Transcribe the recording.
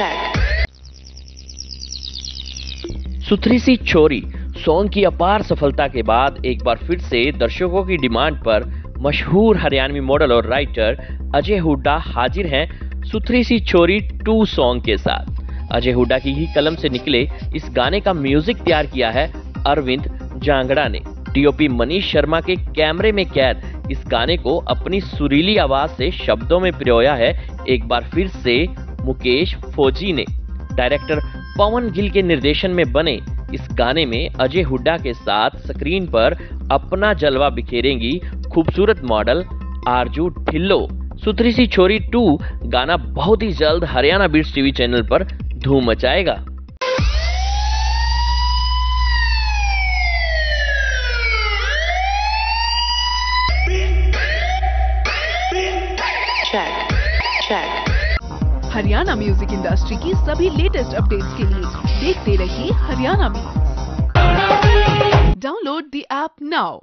Track. सुथरी सी छोरी song की अपार सफलता के बाद एक बार फिर से दर्शकों की डिमांड पर मशहूर हरियाणवी मॉडल और राइटर अजय हुड्डा हाजिर हैं सुथरी सी छोरी 2 सॉन्ग के साथ। अजय हुड्डा की ही कलम से निकले इस गाने का म्यूजिक तैयार किया है अरविंद जांगड़ा ने। डीओपी मनीष शर्मा के कैमरे में कैद इस गाने को अपनी सुरीली आवाज से शब्दों में पिरोया है एक बार फिर से मुकेश फौजी ने। डायरेक्टर पवन गिल के निर्देशन में बने इस गाने में अजय हुड्डा के साथ स्क्रीन पर अपना जलवा बिखेरेंगी खूबसूरत मॉडल आरजू ढिल्लो। सुथरी सी छोरी 2 गाना बहुत ही जल्द हरियाणा बीट्स टीवी चैनल पर धूम मचाएगा। हरियाणा म्यूजिक इंडस्ट्री की सभी लेटेस्ट अपडेट्स के लिए देखते रहिए Haryana beats. Download the app now.